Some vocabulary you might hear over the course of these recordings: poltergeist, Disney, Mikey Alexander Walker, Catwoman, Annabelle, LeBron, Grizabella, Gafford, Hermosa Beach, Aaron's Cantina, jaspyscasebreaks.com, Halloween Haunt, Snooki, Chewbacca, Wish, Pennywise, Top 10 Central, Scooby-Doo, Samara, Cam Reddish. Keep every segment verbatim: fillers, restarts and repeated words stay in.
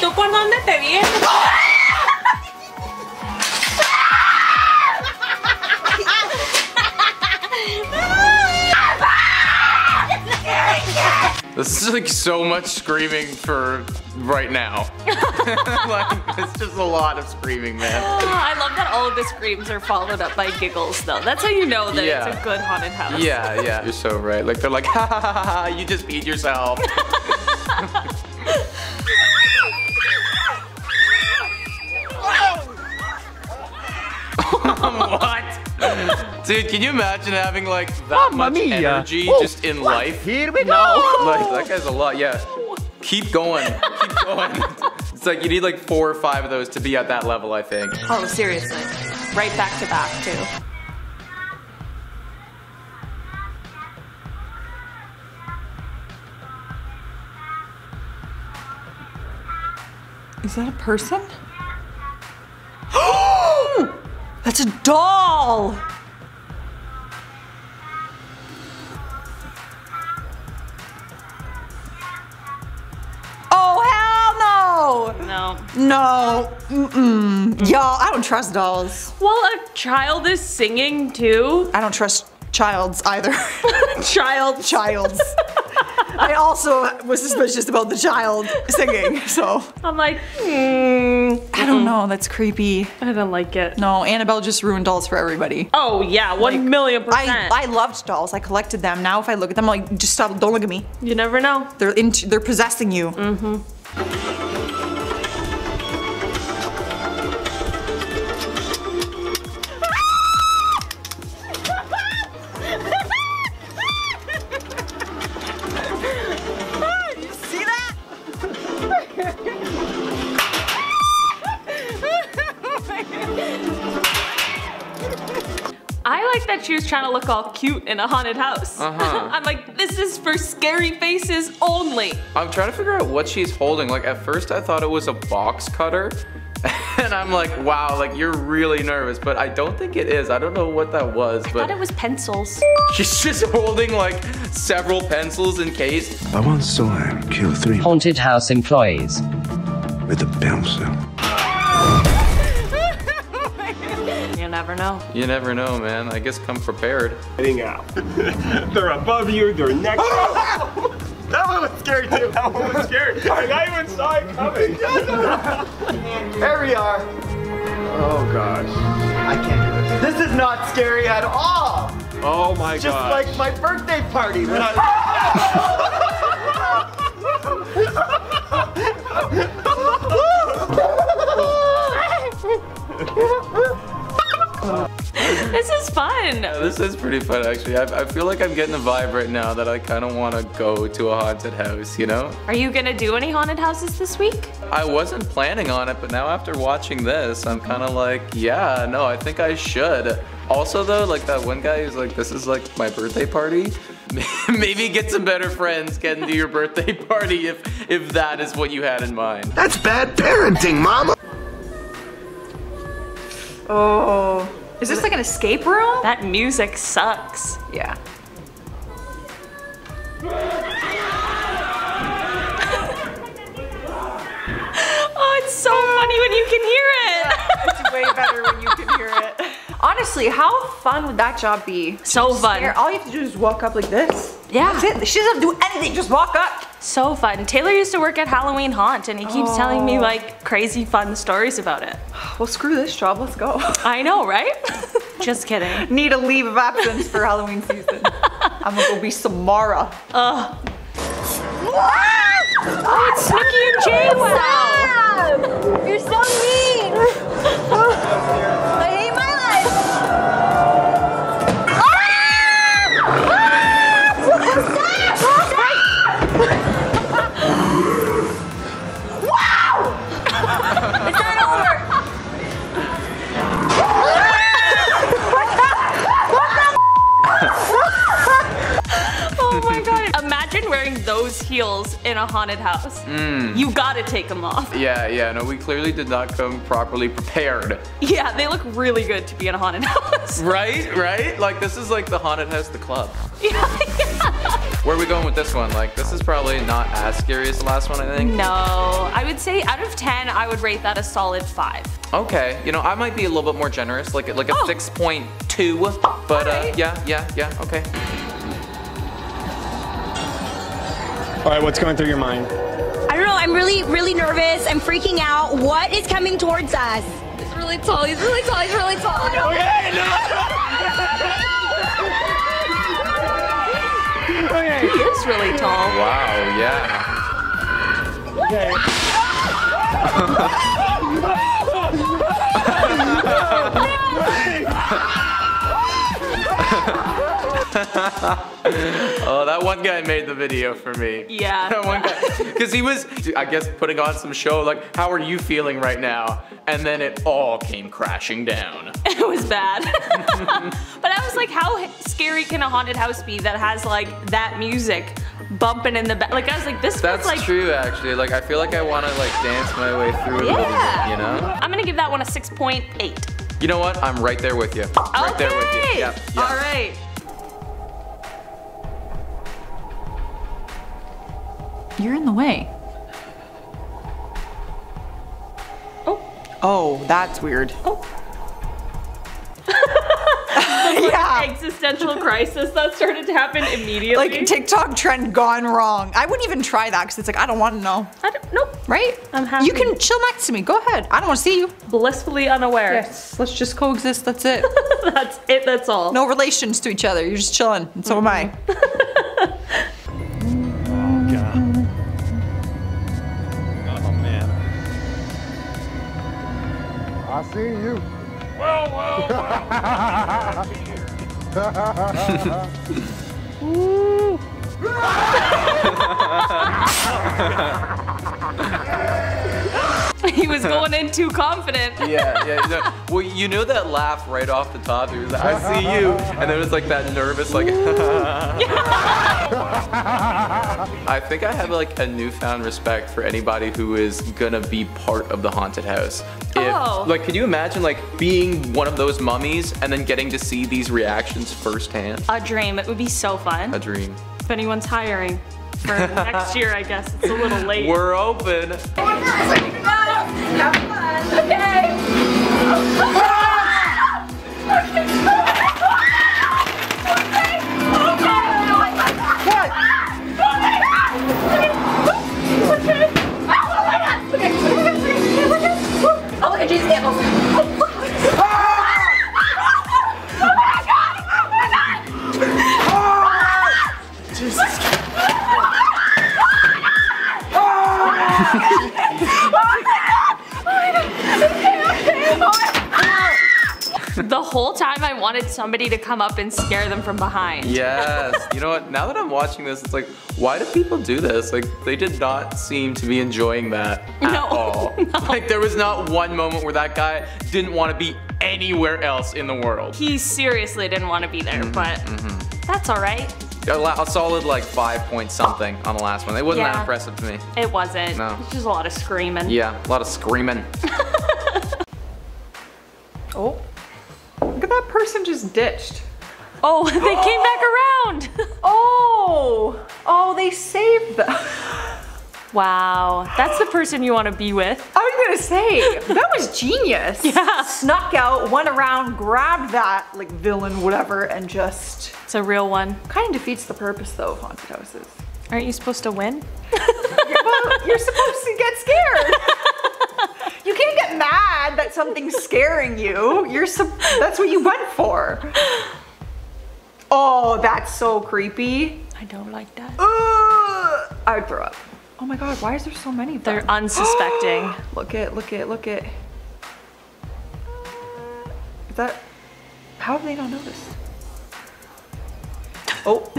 ¿Tú por dónde te vienes? This is like so much screaming for right now. Like, it's just a lot of screaming, man. Oh, I love that all of the screams are followed up by giggles, though. That's how you know that yeah. it's a good haunted house. Yeah, yeah. You're so right. Like, they're like, ha ha ha ha, you just beat yourself. What? Dude, can you imagine having like that Mamma much mia. energy Ooh, just in what? life? Here we go. No. Like, that guy's a lot, yeah. Keep going, keep going. It's like you need like four or five of those to be at that level, I think. Oh, seriously. Right back to back, too. Is that a person? That's a doll! Oh, hell no! No. No. Mm-mm. Y'all, I don't trust dolls. Well, a child is singing, too. I don't trust childs either. Child. Childs. I also was suspicious about the child singing, so. I'm like, mm, I don't know, that's creepy. I don't like it. No, Annabelle just ruined dolls for everybody. Oh yeah, one like, million percent. I, I loved dolls, I collected them. Now if I look at them, I'm like, just stop, don't look at me. You never know. They're, into, they're possessing you. Mm-hmm. She was trying to look all cute in a haunted house. Uh-huh. I'm like, this is for scary faces only. I'm trying to figure out what she's holding. Like, at first I thought it was a box cutter. And I'm like, wow, like you're really nervous, but I don't think it is. I don't know what that was, but I thought it was pencils. She's just holding like several pencils in case. I once saw him kill three haunted house employees with a pencil. You never know. You never know, man. I guess come prepared. Getting out. They're above you, they're next to you. That one was scary too. That one was scary. I even saw it coming. There we are. Oh gosh. I can't do this. This is not scary at all. Oh my god. Just gosh. like my birthday party. When I This is fun. Yeah, this is pretty fun, actually. I, I feel like I'm getting a vibe right now that I kind of want to go to a haunted house, you know? Are you going to do any haunted houses this week? I wasn't planning on it, but now after watching this, I'm kind of like, yeah, no, I think I should. Also, though, like that one guy who's like, this is like my birthday party. Maybe get some better friends, get into your birthday party if, if that is what you had in mind. That's bad parenting, mama. Oh. Is this like an escape room? That music sucks. Yeah. Oh, it's so funny when you can hear it. Yeah, it's way better when you can hear it. Honestly, how fun would that job be? So fun. All you have to do is walk up like this. Yeah. That's it. She doesn't do anything, just walk up. So fun. Taylor used to work at Halloween Haunt and he keeps oh. telling me like crazy fun stories about it. Well, screw this job, let's go. I know, right? Just kidding. Need a leave of absence for Halloween season. I'm gonna go be Samara. Uh. Oh, it's Snooki and Jay. Wow. You're so mean. I hate my life. Ah! Those heels in a haunted house. Mm. You gotta take them off. Yeah, yeah, no, we clearly did not come properly prepared. Yeah, they look really good to be in a haunted house. Right, right? Like, this is like the haunted house, the club. Yeah, yeah. Where are we going with this one? Like, this is probably not as scary as the last one, I think. No, I would say out of I would rate that a solid five. Okay, you know, I might be a little bit more generous, like, like a oh. six point two, but right. uh, yeah, yeah, yeah, okay. All right, what's going through your mind? I don't know, I'm really, really nervous. I'm freaking out. What is coming towards us? He's really tall, he's really tall, he's really tall. Okay, no! Okay. He is really tall. Wow, yeah. Okay. Oh, that one guy made the video for me. Yeah. That one guy, because he was, I guess, putting on some show, like, how are you feeling right now? And then it all came crashing down. It was bad. But I was like, how scary can a haunted house be that has, like, that music bumping in the back? Like, I was like, this That's was, like... true, actually. Like, I feel like I want to, like, dance my way through yeah. a little bit, you know? I'm going to give that one a six point eight. You know what? I'm right there with you. Okay. Right there with you. Yep. Yep. All right. You're in the way. Oh. Oh, that's weird. Oh. Like yeah. Existential crisis that started to happen immediately. Like a TikTok trend gone wrong. I wouldn't even try that because it's like, I don't want to know. I don't, nope. Right? I'm happy. You can chill next to me. Go ahead. I don't want to see you. Blissfully unaware. Yes. Let's just coexist. That's it. That's it. That's all. No relations to each other. You're just chilling. And so mm-hmm. am I. Oh, God. Oh, man. I see you. Well, well, well. Woo. He was going in too confident. Yeah, yeah. You know, well, you know that laugh right off the top. He was like, I see you. And then it was like that nervous, like. I think I have like a newfound respect for anybody who is gonna be part of the haunted house. If, oh. Like, could you imagine like being one of those mummies and then getting to see these reactions firsthand? A dream. It would be so fun. A dream. If anyone's hiring. For next year, I guess. It's a little late. We're open. Have fun. Okay. Oh my God. The whole time I wanted somebody to come up and scare them from behind. Yes. You know what? Now that I'm watching this, it's like, why do people do this? Like, they did not seem to be enjoying that at no, all. No. Like, there was not one moment where that guy didn't want to be anywhere else in the world. He seriously didn't want to be there, mm-hmm, but mm-hmm. that's all right. A solid like five point something on the last one. It wasn't yeah. that impressive to me. It wasn't. No. It was just a lot of screaming. Yeah, a lot of screaming. Oh. Look at that person just ditched. Oh, they came back around. Oh. Oh, they saved them. Wow. That's the person you want to be with. I was going to say, that was genius. Yeah. Snuck out, went around, grabbed that like villain, whatever, and just... It's a real one. Kind of defeats the purpose though of haunted houses. Aren't you supposed to win? Well, you're supposed to get scared. You can't get mad that something's scaring you. You're that's what you went for. Oh, that's so creepy. I don't like that. Uh, I would throw up. Oh my God, why is there so many of them? They're unsuspecting. Look it, look it, look it. Is that, how have they not noticed? Oh.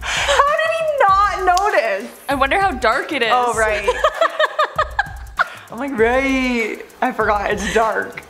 How did he not notice? I wonder how dark it is. Oh, right. I'm like, right. I forgot, it's dark.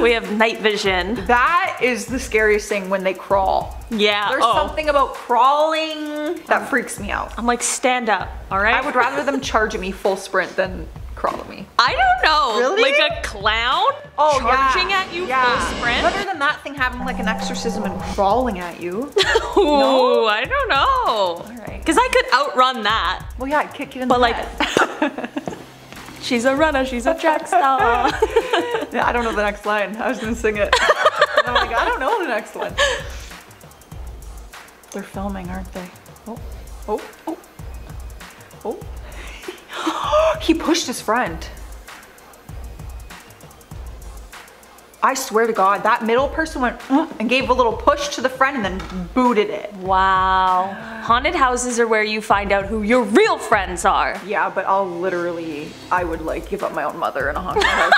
We have night vision. That is the scariest thing when they crawl. Yeah. There's oh. something about crawling that freaks me out. I'm like, stand up, all right? I would rather them charge at me full sprint than crawl at me. I don't know. Really? Like a clown oh, charging yeah. at you yeah. full sprint? Better than that thing having like an exorcism and crawling at you. Oh, no? I don't know. All right. Because I could outrun that. Well, yeah, I'd kick you in but the like, head. She's a runner, she's a track star. Yeah, I don't know the next line. I was gonna sing it. And I'm like, I don't know the next one. They're filming, aren't they? Oh, oh, oh, oh. He pushed his friend. I swear to God, that middle person went and gave a little push to the friend and then booted it. Wow. Haunted houses are where you find out who your real friends are. Yeah, but I'll literally, I would like give up my own mother in a haunted house.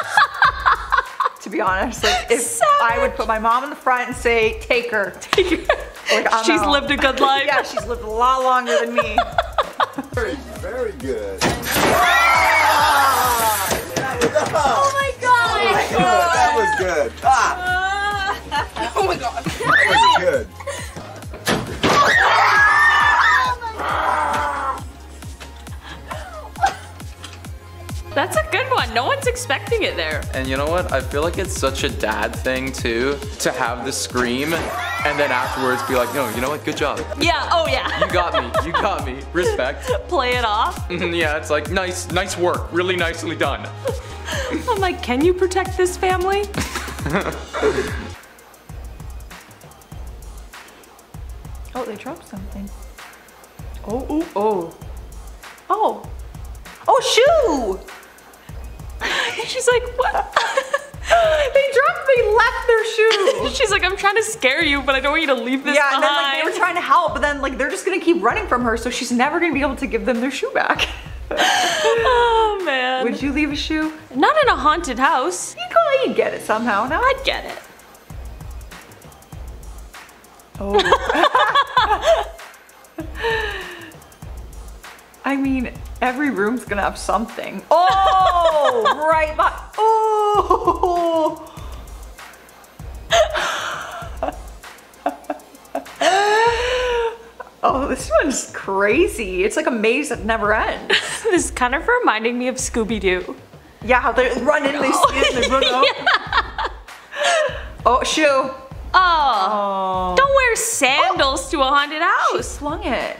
To be honest, like if Savage. I would put my mom in the front and say, take her. Take her. Like, I'm she's out. Lived a good life. Yeah, she's lived a lot longer than me. Very, very good. Oh my God. Oh my God. That was good. Ah. Oh my God. That was good. That's a good one. No one's expecting it there. And you know what? I feel like it's such a dad thing too, to have the scream and then afterwards be like, no, you know what? Good job. Yeah, oh yeah. You got me, you got me. Respect. Play it off. Yeah, it's like, nice, nice work. Really nicely done. I'm like, can you protect this family? Oh, they dropped something. Oh, oh, oh. Oh. Oh, shoe! She's like, what? They dropped, they left their shoe. She's like, I'm trying to scare you, but I don't want you to leave this yeah, behind. Yeah, and then like, they were trying to help, but then like they're just gonna keep running from her, so she's never gonna be able to give them their shoe back. Oh man. Would you leave a shoe? Not in a haunted house. You go, you'd get it somehow, no? I'd get it. Oh. I mean, every room's gonna have something. Oh, right by, oh. Oh, this one's crazy. It's like a maze that never ends. This is kind of reminding me of Scooby-Doo. Yeah, how they run in, they see it, they run out. Yeah. Oh, shoe. Oh. Oh. Don't wear sandals oh. to a haunted house. She swung it.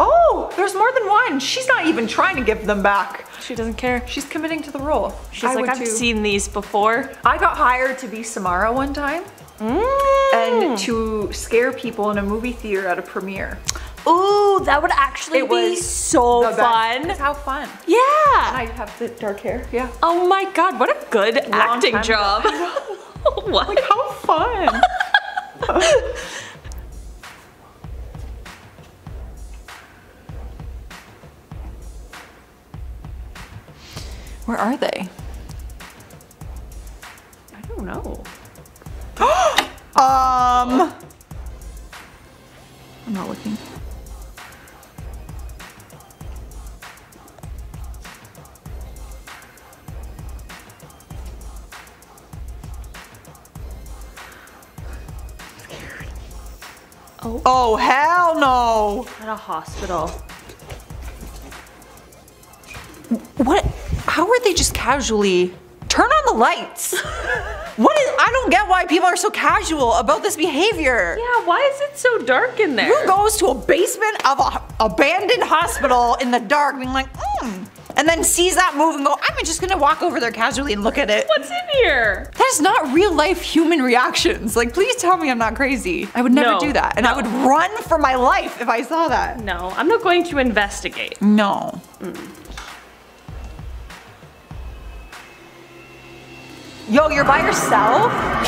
Oh, there's more than one. She's not even trying to give them back. She doesn't care. She's committing to the role. She's I like, I've too. seen these before. I got hired to be Samara one time. Mm. And to scare people in a movie theater at a premiere. Ooh, that would actually it be so fun. It's how fun. Yeah. And I have the dark hair, yeah. Oh my God, what a good Long acting job. What? Like, how fun. Where are they? I don't know. um, I'm not looking. Scary. Oh. Oh, hell no! At a hospital. What? How are they just casually? Turn on the lights. What is, I don't get why people are so casual about this behavior. Yeah, why is it so dark in there? Who goes to a basement of an abandoned hospital in the dark being like, mm, and then sees that move and go, I'm just gonna walk over there casually and look at it. What's in here? That is not real life human reactions. Like, please tell me I'm not crazy. I would never no, do that. And no. I would run for my life if I saw that. No, I'm not going to investigate. No. Mm. Yo, you're by yourself? What?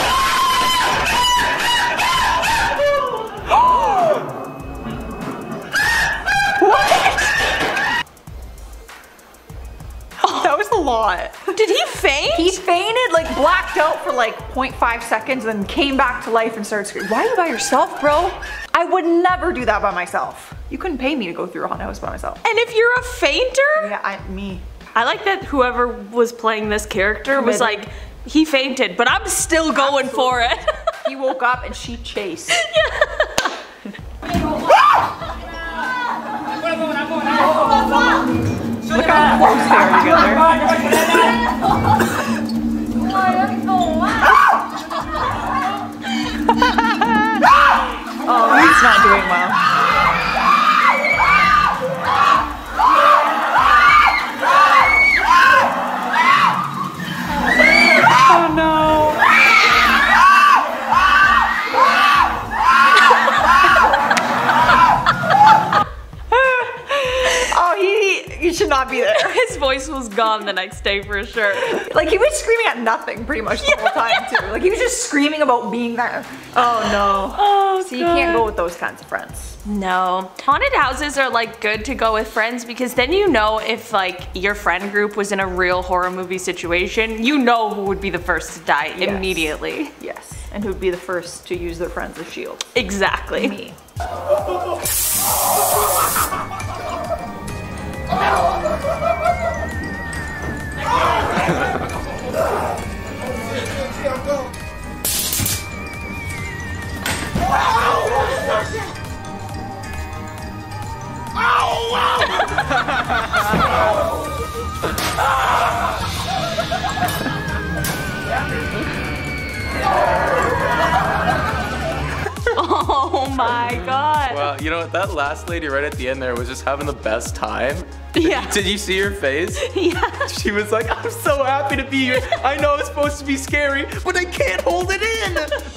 Oh, that was a lot. Did he faint? He fainted, like blacked out for like zero point five seconds, then came back to life and started screaming. Why are you by yourself, bro? I would never do that by myself. You couldn't pay me to go through a haunted house by myself. And if you're a fainter? Yeah, I, me. I like that whoever was playing this character was like, he fainted, but I'm still going Absolutely. for it. He woke up and she chased. Look how close they are together. Oh, he's not doing well. voice was gone the next day for sure. Like he was screaming at nothing pretty much the yeah, whole time yeah. too. Like he was just screaming about being there. Oh no. Oh so God. You can't go with those kinds of friends. No. Haunted houses are like good to go with friends because then you know if like your friend group was in a real horror movie situation, you know who would be the first to die yes. immediately. Yes. And who'd be the first to use their friends as shields. Exactly. Me. Oh my God. Well, you know what? That last lady right at the end there was just having the best time. Yeah. Did, did you see her face? Yeah. She was like, I'm so happy to be here. I know it's supposed to be scary, but I can't hold it in.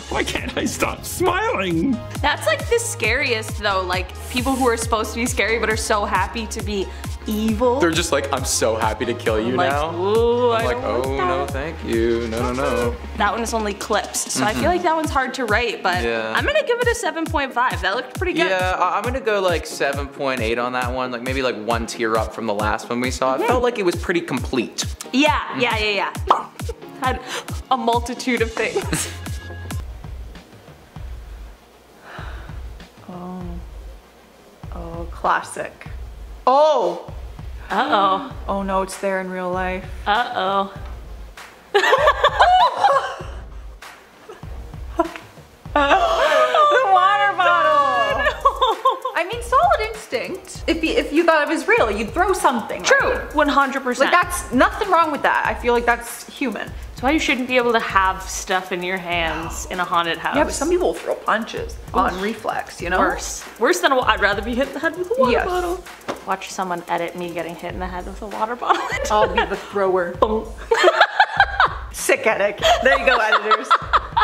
Why can't I stop smiling? That's like the scariest though, like people who are supposed to be scary but are so happy to be evil. They're just like, I'm so happy to kill you I'm like, now. Ooh, I'm I like, oh like no, thank you. No, no, no. That one is only clips, so mm-hmm. I feel like that one's hard to rate, but yeah. I'm gonna give it a seven point five. That looked pretty good. Yeah, I'm gonna go like seven point eight on that one, like maybe like one tier up from the last one we saw. It yeah. felt like it was pretty complete. Yeah, mm-hmm. yeah, yeah, yeah. Had a multitude of things. Oh. Oh, classic. Oh! Uh-oh. Oh no, it's there in real life. Uh-oh. The water bottle! No. I mean, solid instinct. If you, if you thought it was real, you'd throw something. True, right? one hundred percent. Like that's, nothing wrong with that. I feel like that's human. That's why you shouldn't be able to have stuff in your hands in a haunted house. Yeah, but some people will throw punches Ooh. on reflex, you know? Worse. Worse than a, I'd rather be hit in the head with a water yes. bottle. Watch someone edit me getting hit in the head with a water bottle. I'll be the thrower. Boom. Sick edit. There you go, editors.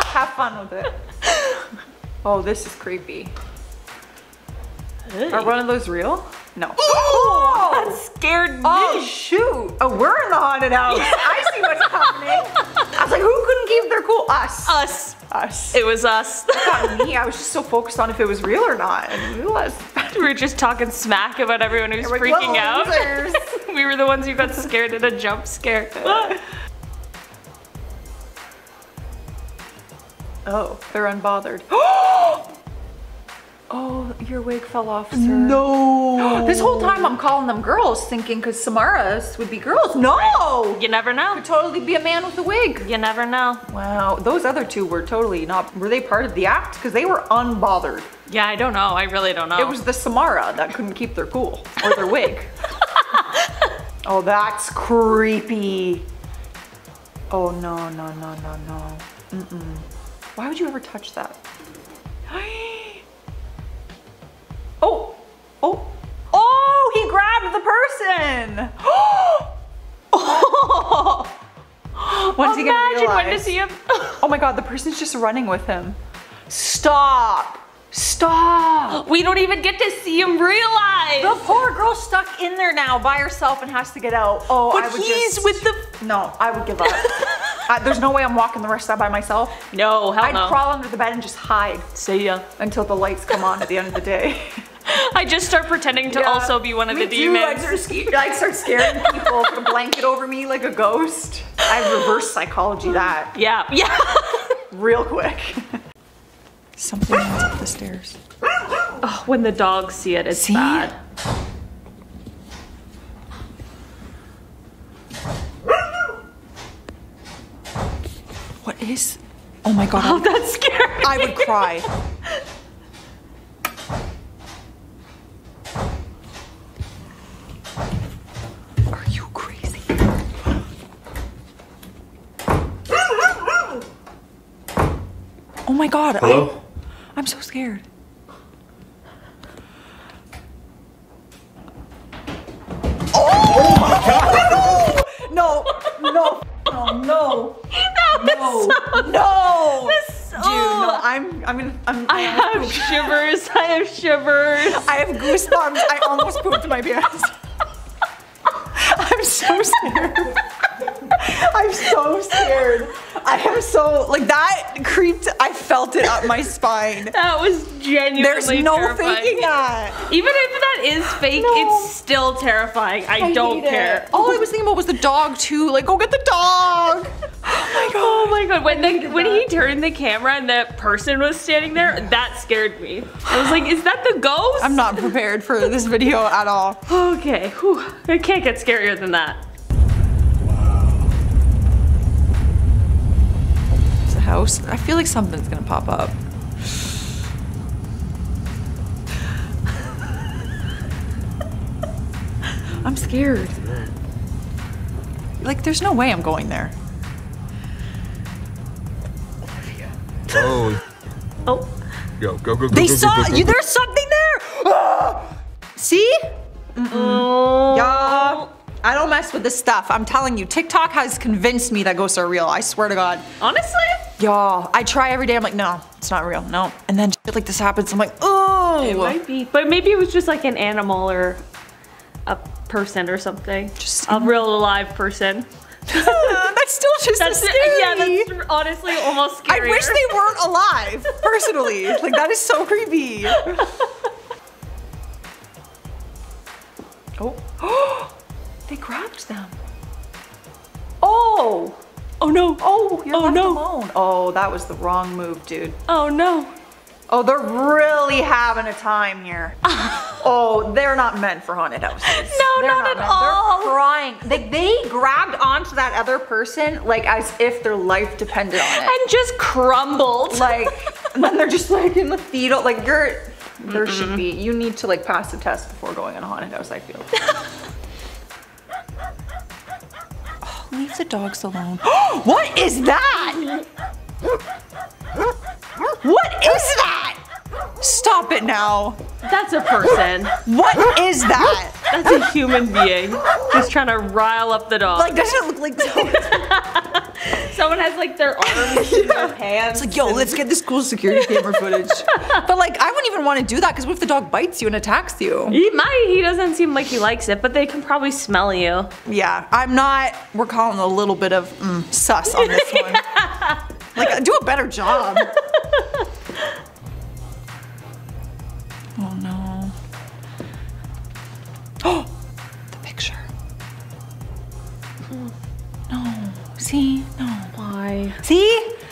Have fun with it. Oh, this is creepy. Hey. Are one of those real? No. Oh, that scared me. Oh, shoot. Oh, we're in the haunted house. I see what's happening. I was like, who couldn't keep their cool? Us. Us. Us. It was us. Not me. I was just so focused on if it was real or not. And it was. We were just talking smack about everyone who's like, freaking out. We were the ones who got scared in a jump scare. Oh, they're unbothered. Oh, your wig fell off, sir. No. This whole time I'm calling them girls, thinking because Samara's would be girls. No. Right. You never know. Could totally be a man with a wig. You never know. Wow. Those other two were totally not, were they part of the act? Because they were unbothered. Yeah, I don't know. I really don't know. It was the Samara that couldn't keep their cool or their wig. Oh, that's creepy. Oh, no, no, no, no, no. Mm-mm. Why would you ever touch that? Oh, oh, oh, he grabbed the person. Oh, when's he gonna realize? Imagine when to see him. Oh my God, the person's just running with him. Stop, stop. We don't even get to see him realize. The poor girl's stuck in there now by herself and has to get out. Oh, but I would he's just, with the. No, I would give up. Uh, there's no way I'm walking the rest of that by myself. No, hell I'd no. I'd crawl under the bed and just hide. See ya. Until the lights come on at the end of the day. I just start pretending to yeah, also be one of the demons. I start, sc I start scaring people with a blanket over me like a ghost. I reverse psychology that. Yeah, yeah. Real quick. Something runs up the stairs. Oh, when the dogs see it, it's see? bad. What is? Oh my God. Oh, that's scary. I would cry. Are you crazy? Oh my God. Hello? I, I'm so scared. Oh, oh my God. No, no, no, no. No, so, no, so, dude, no, I'm, I'm gonna, I'm, I have shivers, I have shivers. I have goosebumps, I almost pooped my pants. I'm I'm so scared. I'm so scared. I am so, like, that creeped, I felt it up my spine. That was genuinely There's no terrifying. faking that. Even if that is fake, no. it's still terrifying. I, I don't care. It. All I was thinking about was the dog too. Like, go get the dog. Oh my god, when the, when he turned the camera and the person was standing there, that scared me. I was like, is that the ghost? I'm not prepared for this video at all. Okay, whew. It can't get scarier than that. Wow. It's a house. I feel like something's gonna pop up. I'm scared. Like, there's no way I'm going there. Oh. Oh. Yo, go, go, go, They go, saw go, go, go, you, there's something there! Ah! See? Mm-mm. Oh. Y'all, I don't mess with this stuff. I'm telling you, TikTok has convinced me that ghosts are real. I swear to God. Honestly? Y'all, I try every day. I'm like, no, it's not real, no. And then shit like this happens, I'm like, oh. It might be, but maybe it was just like an animal or a person or something. Just a real alive person. That's still just that's as scary. Yeah, that's honestly almost scarier. I wish they weren't alive, personally. Like, that is so creepy. Oh. They grabbed them. Oh. Oh, no. Oh, you're oh, left no. alone. Oh, that was the wrong move, dude. Oh, no. Oh, they're really having a time here. Oh, they're not meant for haunted houses. No, not, not at meant. all. They're crying. They, they grabbed onto that other person like as if their life depended on it. And just crumbled. Like, and then they're just like in the fetal. Like, you're, there mm -mm. should be, you need to like pass the test before going in a haunted house, I feel. Oh, leave the dogs alone. What is that? What is that? Stop it now. That's a person. What is that? That's a human being. Just trying to rile up the dog. Like, doesn't it look like someone, someone has like their arms yeah. in their hands. It's like, yo, let's get this cool security camera footage. But like, I wouldn't even want to do that because what if the dog bites you and attacks you? He might. He doesn't seem like he likes it, but they can probably smell you. Yeah, I'm not, we're calling a little bit of mm, sus on this one. Yeah. Like, do a better job. Oh no. Oh! The picture. Mm. No. See? No. Why? See?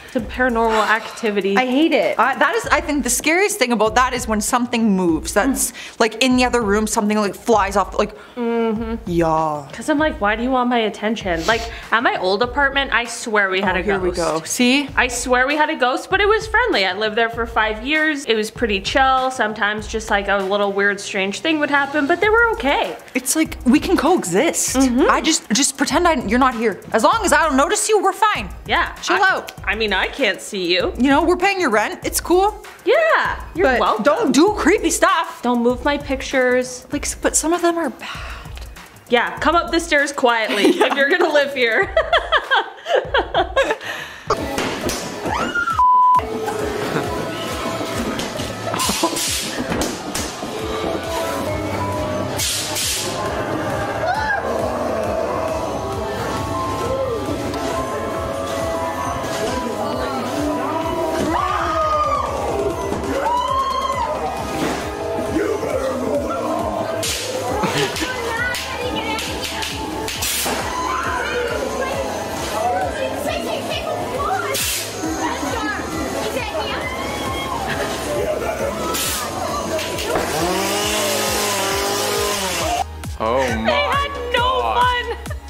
It's a paranormal activity. I hate it. Uh, that is, I think the scariest thing about that is when something moves. That's mm. like in the other room, something like flies off, like, mm-hmm. yeah. Cause I'm like, why do you want my attention? Like at my old apartment, I swear we had oh, a here ghost. Here we go, see? I swear we had a ghost, but it was friendly. I lived there for five years. It was pretty chill. Sometimes just like a little weird, strange thing would happen, but they were okay. It's like, we can coexist. Mm-hmm. I just, just pretend I, you're not here. As long as I don't notice you, we're fine. Yeah. Chill I, out. I mean, I can't see you. You know, we're paying your rent. It's cool. Yeah, you're but welcome. Don't do creepy stuff. Don't move my pictures. Like, but some of them are bad. Yeah, come up the stairs quietly yeah. if you're gonna live here.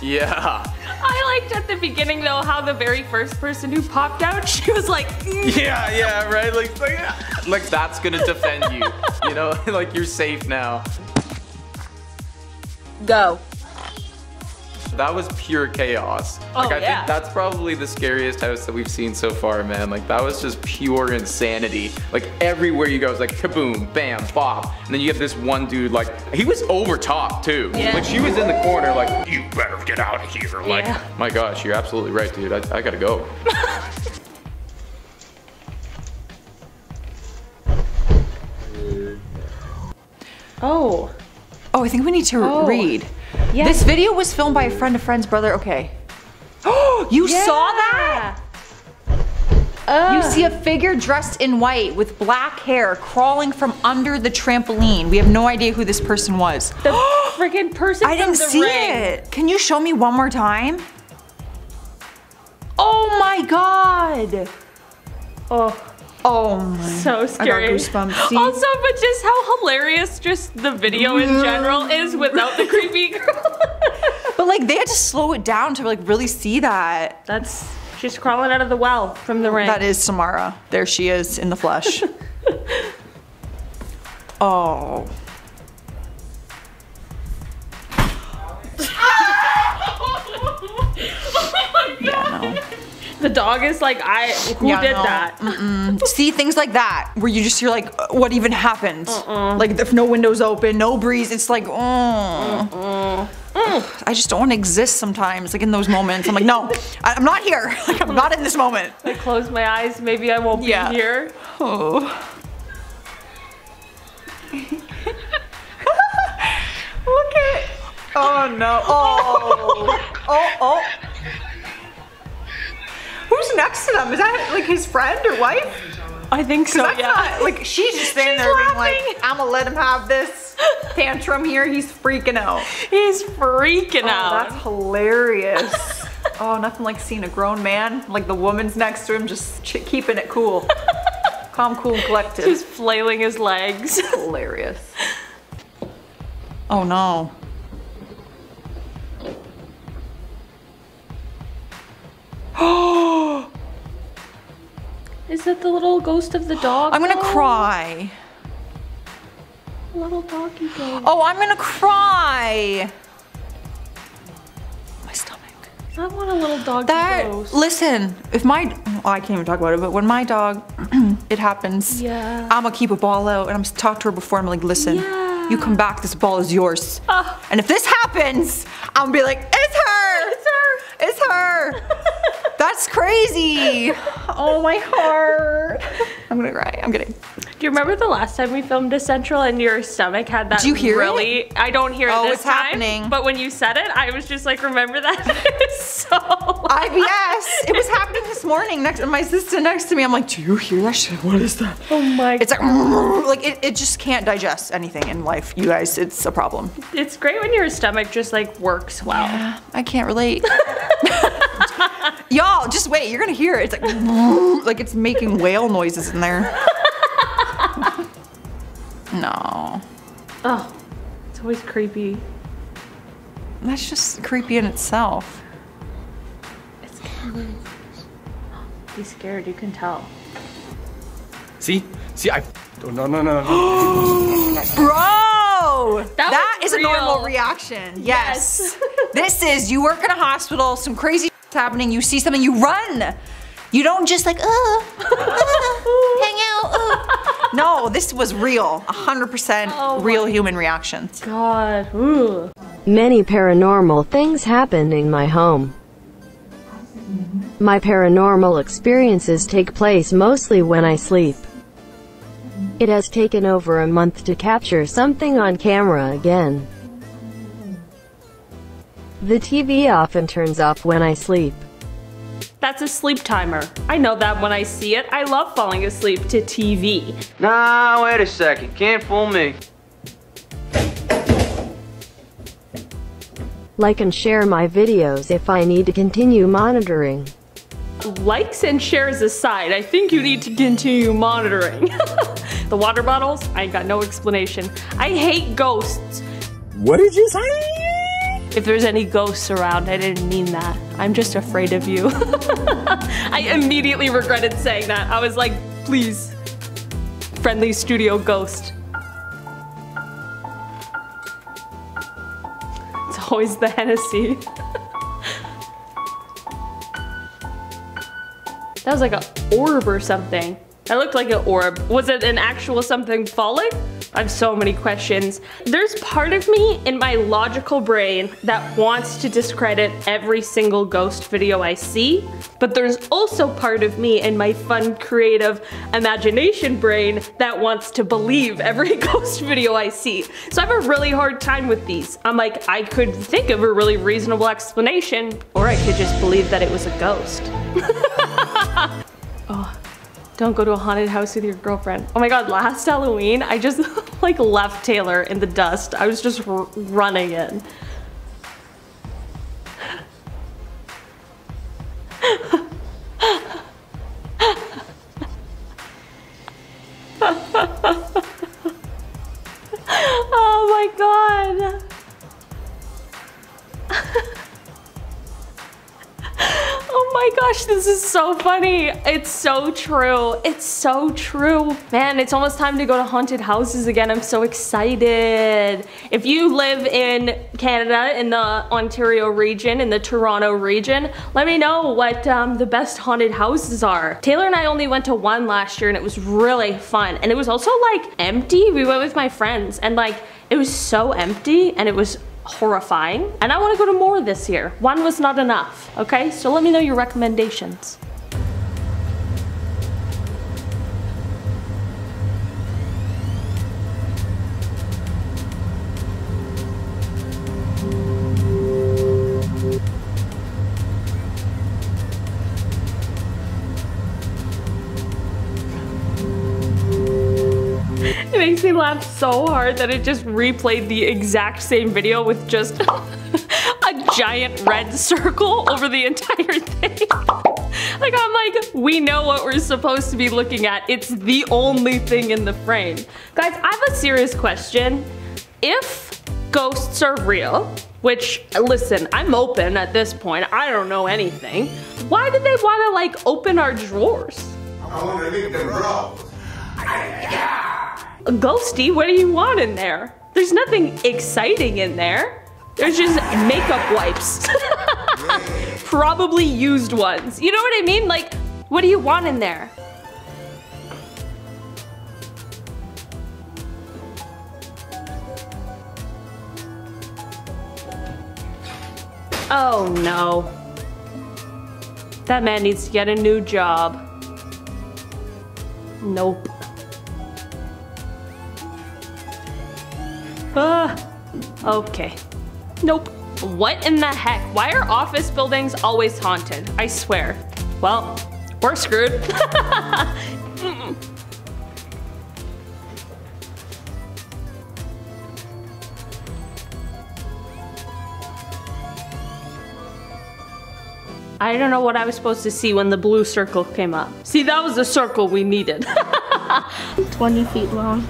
Yeah. I liked at the beginning though how the very first person who popped out, she was like, mm. yeah, yeah, right, like, like, like that's gonna defend you, you know, like you're safe now. Go. That was pure chaos. Oh, like I yeah. think that's probably the scariest house that we've seen so far, man. Like that was just pure insanity. Like everywhere you go, it's like kaboom, bam, bop. And then you have this one dude, like he was over top too. Yeah. Like she was in the corner like, you better get out of here. Like, yeah. my gosh, you're absolutely right, dude. I, I gotta go. oh. Oh, I think we need to oh. read. Yes. This video was filmed by a friend of friend's brother. Okay. Oh, you yeah. saw that? Uh. You see a figure dressed in white with black hair crawling from under the trampoline. We have no idea who this person was. The freaking person I didn't see it. Can you show me one more time? Oh my God. Oh. Oh my. So scary. I got goosebumps. See? Also, but just how hilarious just the video in general is without the creepy girl. But like they had to slow it down to like really see that. That's, she's crawling out of the well from the rain. That is Samara. There she is in the flesh. Oh. The dog is like, I, who yeah, did no. that? Mm-mm. See, things like that, where you just, you're like, what even happened? Uh-uh. Like, if no windows open, no breeze, it's like, oh. Uh-uh. Mm. I just don't want to exist sometimes, like in those moments. I'm like, no, I'm not here. Like, I'm not in this moment. I close my eyes, maybe I won't be yeah. here. Oh. Look at, oh no, oh, oh, oh. Who's next to them? Is that like his friend or wife? I think so, yeah. Not, like she's just standing there being like, I'm gonna let him have this tantrum here. He's freaking out. He's freaking oh, out. That's hilarious. Oh, nothing like seeing a grown man, like the woman's next to him, just ch keeping it cool. Calm, cool, and collected. Just flailing his legs. That's hilarious. Oh no. Oh! Is it the little ghost of the dog? I'm gonna though? cry. Little doggy dog. Oh, I'm gonna cry. My stomach. I want a little doggy that, ghost. Listen, if my, oh, I can't even talk about it, but when my dog, it happens. Yeah. I'm gonna keep a ball out and I'm gonna talk to her before I'm like, listen, yeah. you come back, this ball is yours. Uh. And if this happens, I'm gonna be like, it's her. It's her. It's her. That's crazy. Oh, my heart. I'm gonna cry. I'm kidding. Do you remember the last time we filmed a central and your stomach had that? Do you hear really, it? I don't hear oh, it this it's time. Happening. But when you said it, I was just like, remember that? It was so I, yes, it was happening this morning. Next, my sister next to me, I'm like, do you hear that shit? What is that? Oh my. It's like, like it, it just can't digest anything in life, you guys. It's a problem. It's great when your stomach just like works well. Yeah, I can't relate. Y'all, just wait, you're gonna hear it. It's like, like it's making whale noises in there. No. Oh, it's always creepy. That's just creepy in itself. It's scary. He's scared, you can tell. See? See, I. Oh, no, no, no, no. Bro! That, that is real. A normal reaction. Yes. yes. This is, you work in a hospital, some crazy happening, you see something, you run. You don't just like, uh, uh hang out, uh. No, this was real, one hundred percent oh real human reactions. God, ooh. Many paranormal things happen in my home. My paranormal experiences take place mostly when I sleep. It has taken over a month to capture something on camera again. The T V often turns off when I sleep. That's a sleep timer. I know that when I see it. I love falling asleep to T V. Nah, wait a second. Can't fool me. Like and share my videos if I need to continue monitoring. Likes and shares aside, I think you need to continue monitoring. The water bottles, I ain't got no explanation. I hate ghosts. What did you say? If there's any ghosts around, I didn't mean that. I'm just afraid of you. I immediately regretted saying that. I was like, please, friendly studio ghost. It's always the Hennessy. That was like an orb or something. That looked like an orb. Was it an actual something falling? I have so many questions. There's part of me in my logical brain that wants to discredit every single ghost video I see, but there's also part of me in my fun, creative imagination brain that wants to believe every ghost video I see. So I have a really hard time with these. I'm like, I could think of a really reasonable explanation, or I could just believe that it was a ghost. Oh. Don't go to a haunted house with your girlfriend. Oh my God, last Halloween, I just like left Taylor in the dust. I was just r running in. Oh my God. Oh my gosh, this is so funny. It's so true. It's so true. Man, it's almost time to go to haunted houses again. I'm so excited. If you live in Canada, in the Ontario region, in the Toronto region, let me know what um, the best haunted houses are. Taylor and I only went to one last year and it was really fun. And it was also like empty. We went with my friends and like, it was so empty and it was horrifying, and I want to go to more this year. One was not enough, okay? So let me know your recommendations. It makes me laugh so hard that it just replayed the exact same video with just a giant red circle over the entire thing. Like, I'm like, we know what we're supposed to be looking at. It's the only thing in the frame. Guys, I have a serious question. If ghosts are real, which, listen, I'm open at this point. I don't know anything. Why do they want to, like, open our drawers? I want to leave them raw. Yeah. Ghosty, what do you want in there? There's nothing exciting in there. There's just makeup wipes. Probably used ones. You know what I mean? Like, what do you want in there? Oh no. That man needs to get a new job. Nope. Uh, okay. Nope. What in the heck? Why are office buildings always haunted? I swear. Well, we're screwed. Mm-mm. I don't know what I was supposed to see when the blue circle came up. See, that was the circle we needed. twenty feet long.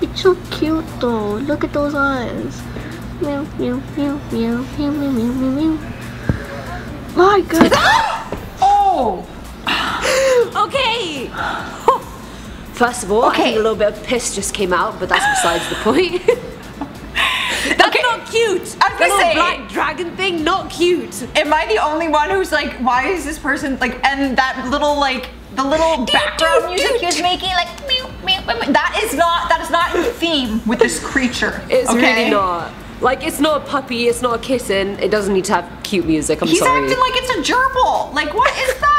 It's so cute though. Look at those eyes. Meow, meow, meow, meow, meow, meow, meow, meow, meow. My God. Oh! Okay! First of all, okay. I think a little bit of piss just came out, but that's besides the point. That's okay. Not cute! I was gonna say, black dragon thing, not cute. Am I the only one who's like, why is this person, like, and that little, like, the little background music he was making, like, meow, meow, meow. That is not, that is not in theme with this creature. It's okay? Really not. Like, it's not a puppy, it's not a kitten, it doesn't need to have cute music, I'm He's sorry. He's acting like it's a gerbil! Like, what is that?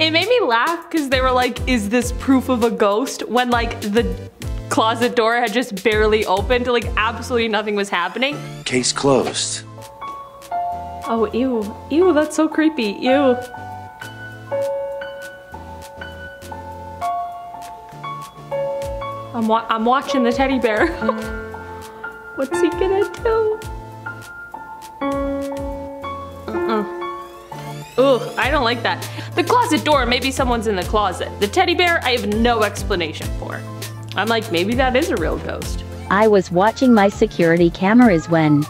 It made me laugh because they were like, is this proof of a ghost? When like the closet door had just barely opened, like absolutely nothing was happening. Case closed. Oh, ew. Ew, that's so creepy. Ew. I'm, wa I'm watching the teddy bear. What's he gonna do? Ugh, I don't like that. The closet door, maybe someone's in the closet. The teddy bear, I have no explanation for. I'm like, maybe that is a real ghost. I was watching my security cameras when...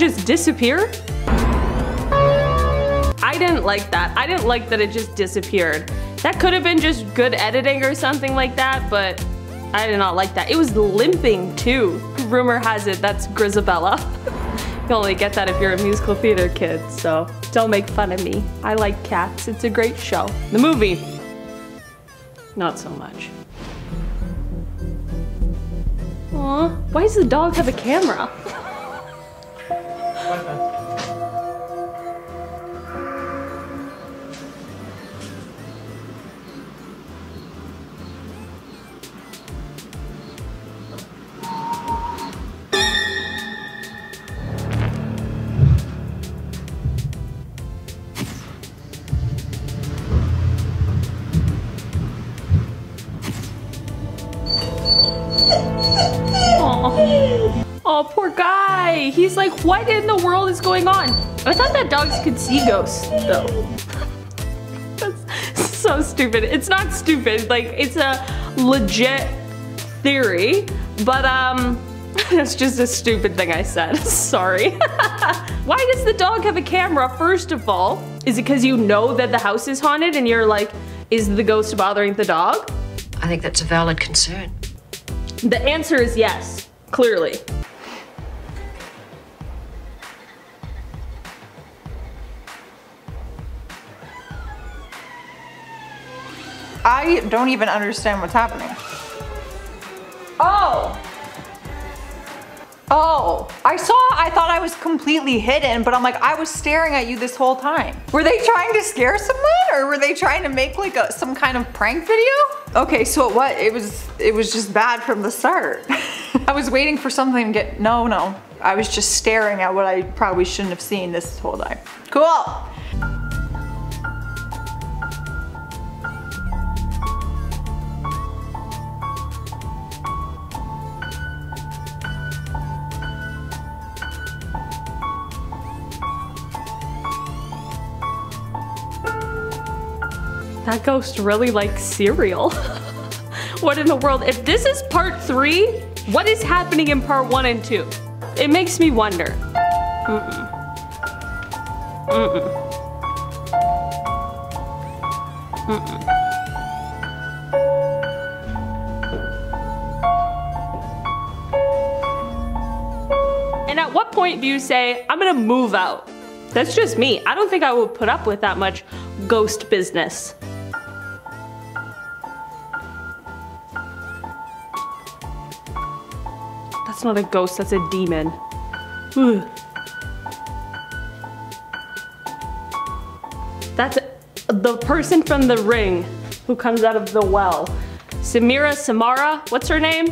just disappear? I didn't like that. I didn't like that it just disappeared. That could have been just good editing or something like that, but I did not like that. It was limping too. Rumor has it that's Grizabella. You only get that if you're a musical theater kid, so don't make fun of me. I like Cats, it's a great show. The movie, not so much. Aw, why does the dog have a camera? Oh, poor guy. He's like, what in the world is going on? I thought that dogs could see ghosts, though. That's so stupid. It's not stupid. Like, it's a legit theory, but um, it's just a stupid thing I said. Sorry. Why does the dog have a camera, first of all? Is it because you know that the house is haunted and you're like, is the ghost bothering the dog? I think that's a valid concern. The answer is yes, clearly. I don't even understand what's happening. Oh. Oh, I saw, I thought I was completely hidden, but I'm like, I was staring at you this whole time. Were they trying to scare someone, or were they trying to make like a, some kind of prank video? Okay, so it was, it was, it was just bad from the start. I was waiting for something to get, no, no. I was just staring at what I probably shouldn't have seen this whole time. Cool. That ghost really likes cereal. What in the world? If this is part three, what is happening in part one and two? It makes me wonder. Mm-mm. Mm-mm. Mm-mm. And at what point do you say, I'm gonna move out? That's just me. I don't think I would put up with that much ghost business. That's not a ghost, that's a demon. Ugh. That's the person from The Ring who comes out of the well. Samira, Samara, what's her name?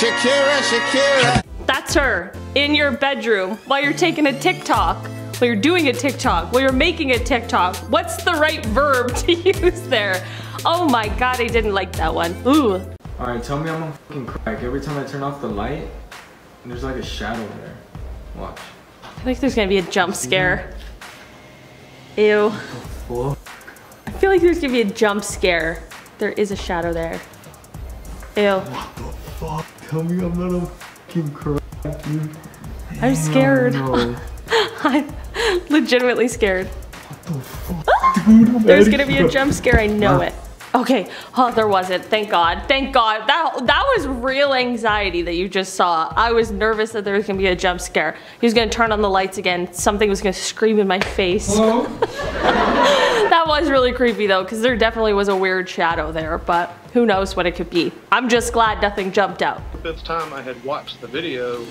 Shakira, Shakira. That's her, in your bedroom while you're taking a TikTok. While you're doing a TikTok, while you're making a TikTok. What's the right verb to use there? Oh my God, I didn't like that one. Ooh. All right, tell me I'm on fucking crack. Every time I turn off the light, there's like a shadow there. Watch. I feel like there's gonna be a jump scare. Ew. I feel like there's gonna be a jump scare. There is a shadow there. Ew. What the fuck? Tell me I'm not on fucking crack, dude. I'm scared. No. I'm legitimately scared. What the fuck? Dude, there's gonna be a jump scare, I know it. Okay, oh, there wasn't, thank God, thank God. That, that was real anxiety that you just saw. I was nervous that there was gonna be a jump scare. He was gonna turn on the lights again. Something was gonna scream in my face. Hello? That was really creepy though, because there definitely was a weird shadow there, but who knows what it could be. I'm just glad nothing jumped out. The fifth time I had watched the video,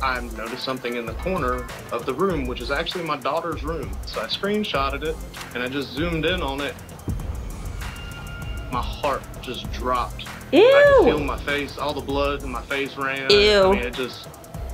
I noticed something in the corner of the room, which is actually my daughter's room. So I screenshotted it and I just zoomed in on it. My heart just dropped. Ew. I could feel my face, all the blood in my face ran. Ew. I mean, it just.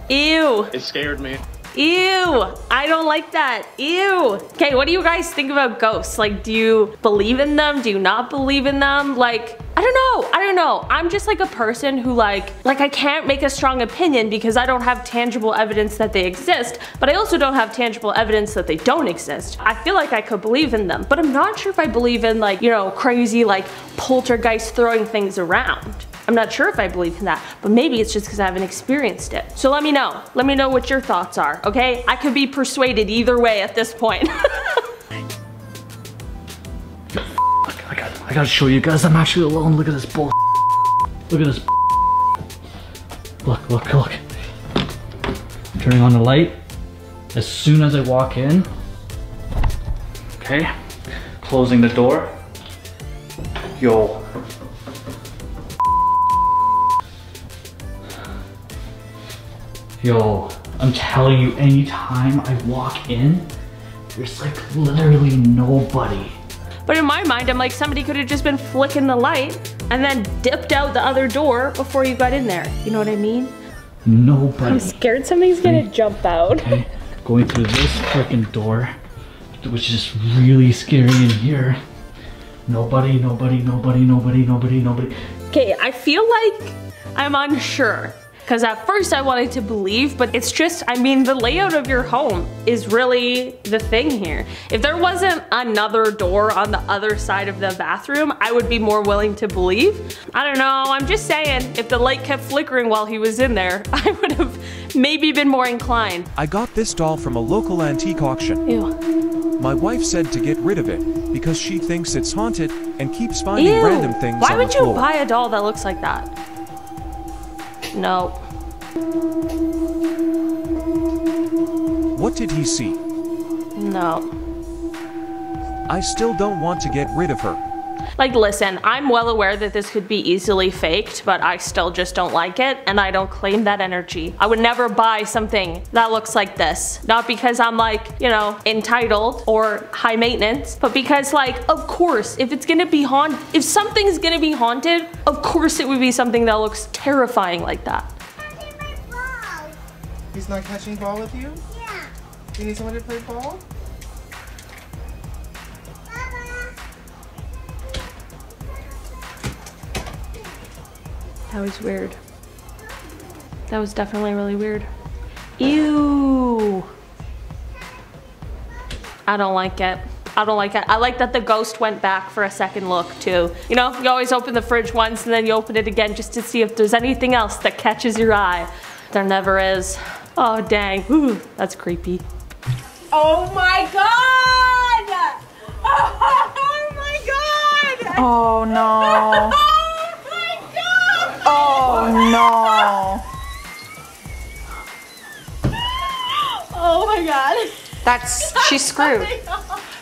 Ew. It scared me. Ew. I don't like that. Ew. Okay, what do you guys think about ghosts? Like, do you believe in them? Do you not believe in them? Like, I don't know. I don't know. I'm just like a person who like, like I can't make a strong opinion because I don't have tangible evidence that they exist, but I also don't have tangible evidence that they don't exist. I feel like I could believe in them, but I'm not sure if I believe in like, you know, crazy like poltergeist throwing things around. I'm not sure if I believe in that, but maybe it's just because I haven't experienced it. So let me know. Let me know what your thoughts are, okay? I could be persuaded either way at this point. I gotta, I gotta show you guys I'm actually alone. Look at this bull. Look at this. Look, look, look. Turning on the light. As soon as I walk in, okay, closing the door. Yo. Yo, I'm telling you, anytime I walk in, there's like literally nobody. But in my mind, I'm like, somebody could have just been flicking the light and then dipped out the other door before you got in there. You know what I mean? Nobody. I'm scared somebody's gonna okay. jump out. Okay. Going through this freaking door, which is really scary in here. Nobody, nobody, nobody, nobody, nobody, nobody. Okay, I feel like I'm unsure. Because at first I wanted to believe, but it's just, I mean, the layout of your home is really the thing here. If there wasn't another door on the other side of the bathroom, I would be more willing to believe. I don't know, I'm just saying, if the light kept flickering while he was in there, I would have maybe been more inclined. I got this doll from a local antique auction. Ew. My wife said to get rid of it because she thinks it's haunted and keeps finding Ew. random things Why on would the you floor. buy a doll that looks like that? No. What did he see? No. I still don't want to get rid of her. Like, listen, I'm well aware that this could be easily faked, but I still just don't like it, and I don't claim that energy. I would never buy something that looks like this. Not because I'm like, you know, entitled or high maintenance, but because like, of course, if it's gonna be haunted, if something's gonna be haunted, of course it would be something that looks terrifying like that. He's not catching my ball. He's not catching ball with you? Yeah. You need someone to play ball? That was weird. That was definitely really weird. Ew. I don't like it. I don't like it. I like that the ghost went back for a second look too. You know, you always open the fridge once and then you open it again just to see if there's anything else that catches your eye. There never is. Oh dang, ooh, that's creepy. Oh my God! Oh my God! Oh no. Oh no. Oh my God. That's, she's screwed.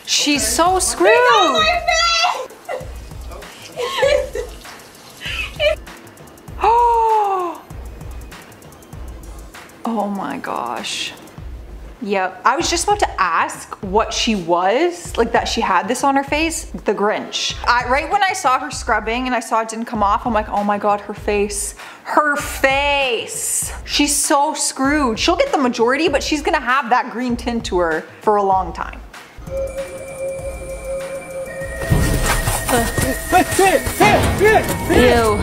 She's so screwed. Oh. Oh my gosh. Yep. I was just about to ask what she was, like that she had this on her face, the Grinch. I, right when I saw her scrubbing and I saw it didn't come off, I'm like, oh my God, her face. Her face. She's so screwed. She'll get the majority, but she's gonna have that green tint to her for a long time. Ew.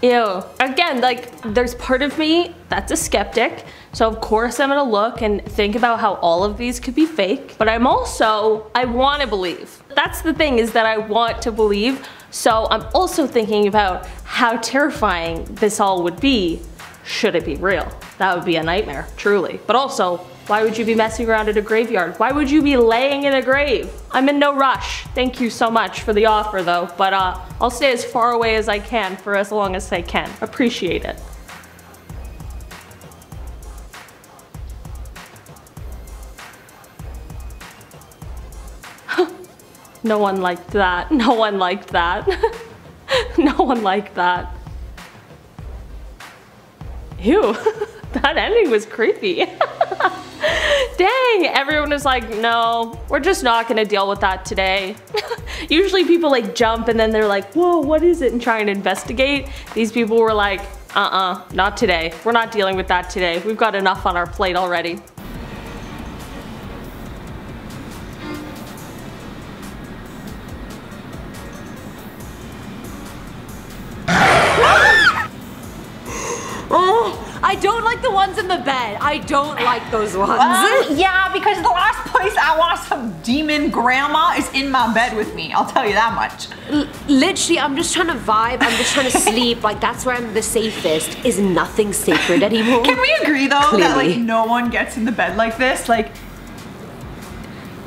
Ew. Again, like, there's part of me that's a skeptic, so of course I'm gonna look and think about how all of these could be fake, but I'm also, I wanna believe. That's the thing, is that I want to believe, so I'm also thinking about how terrifying this all would be should it be real. That would be a nightmare, truly. But also, why would you be messing around at a graveyard? Why would you be laying in a grave? I'm in no rush. Thank you so much for the offer though, but uh, I'll stay as far away as I can for as long as I can. Appreciate it. No one liked that. No one liked that. No one liked that. Ew, that ending was creepy. Dang, everyone was like, no, we're just not gonna deal with that today. Usually people like jump and then they're like, whoa, what is it? And try and investigate. These people were like, uh-uh, not today. We're not dealing with that today. We've got enough on our plate already. I don't like the the ones in the bed. I don't like those ones. Uh, yeah, because the last place I want some demon grandma is in my bed with me. I'll tell you that much. L literally, I'm just trying to vibe. I'm just trying to sleep. Like, that's where I'm the safest. Is nothing sacred anymore? Can we agree, though, Clearly. that, like, no one gets in the bed like this? Like...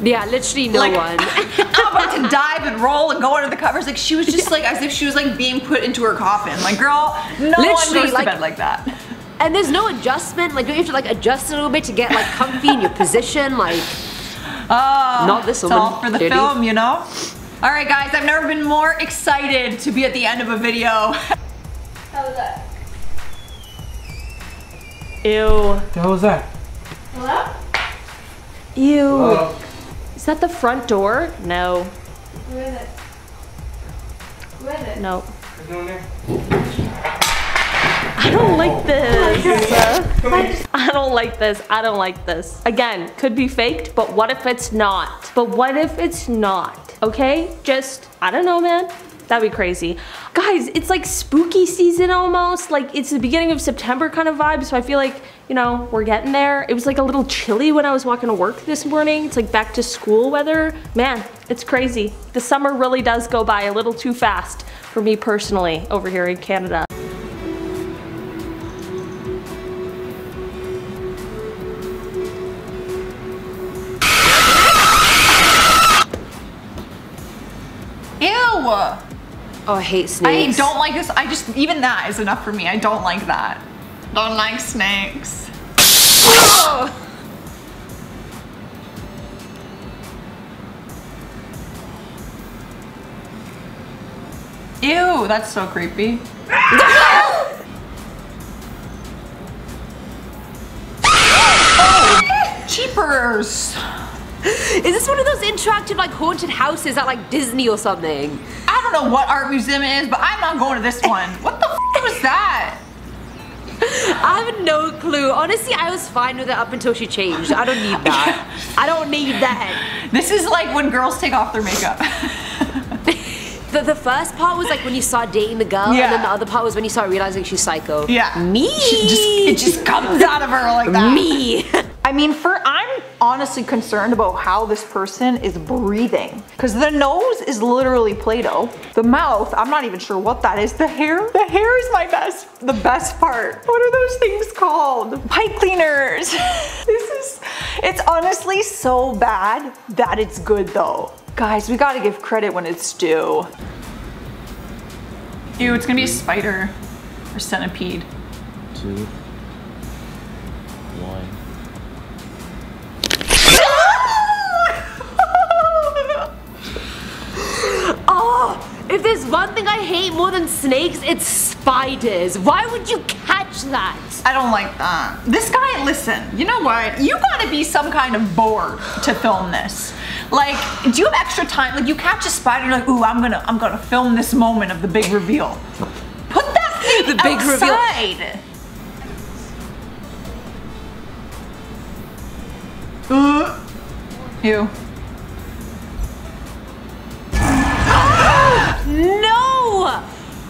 Yeah, literally no like, one. I'm about to dive and roll and go under the covers. Like, she was just like, as if she was like being put into her coffin. Like, girl, no literally, one goes like, to bed like that. And there's no adjustment. Like, don't you have to like adjust a little bit to get like comfy in your position? Like, uh, not this woman. It's all for the dirty. film, you know? All right, guys, I've never been more excited to be at the end of a video. How was that? Ew. How was that? Hello? Ew. Hello? Is that the front door? No. Where is it? Where is it? No. I don't like this. I don't like this. I don't like this. Again, could be faked, but what if it's not? But what if it's not? Okay? Just, I don't know, man. That'd be crazy. Guys, it's like spooky season almost. Like, it's the beginning of September kind of vibe, so I feel like, you know, we're getting there. It was like a little chilly when I was walking to work this morning. It's like back to school weather. Man, it's crazy. The summer really does go by a little too fast for me personally over here in Canada. Ew! Oh, I hate snakes. I don't like this. I just, even that is enough for me. I don't like that. Don't like snakes. Oh. Ew, that's so creepy. Oh, cheepers. Is this one of those interactive like haunted houses at like Disney or something? I don't know what art museum it is, but I'm not going to this one. What the f was that? I have no clue. Honestly, I was fine with it up until she changed. I don't need that. I don't need that. This is like when girls take off their makeup. the, the first part was like when you start dating the girl, yeah. and then the other part was when you start realizing she's psycho. Yeah. Me! She just, it just comes out of her like that. Me! I mean, for I'm honestly concerned about how this person is breathing. Because the nose is literally Play-Doh. The mouth, I'm not even sure what that is. The hair, the hair is my best, the best part. What are those things called? Pipe cleaners. This is, it's honestly so bad that it's good though. Guys, we gotta give credit when it's due. Ew, it's gonna be a spider or centipede. Two. If there's one thing I hate more than snakes, it's spiders. Why would you catch that? I don't like that. This guy, listen, you know what? You gotta be some kind of bored to film this. Like, do you have extra time? Like, you catch a spider, you're like, ooh, I'm gonna, I'm gonna film this moment of the big reveal. Put that thing the big outside. Reveal. Uh, ew. No!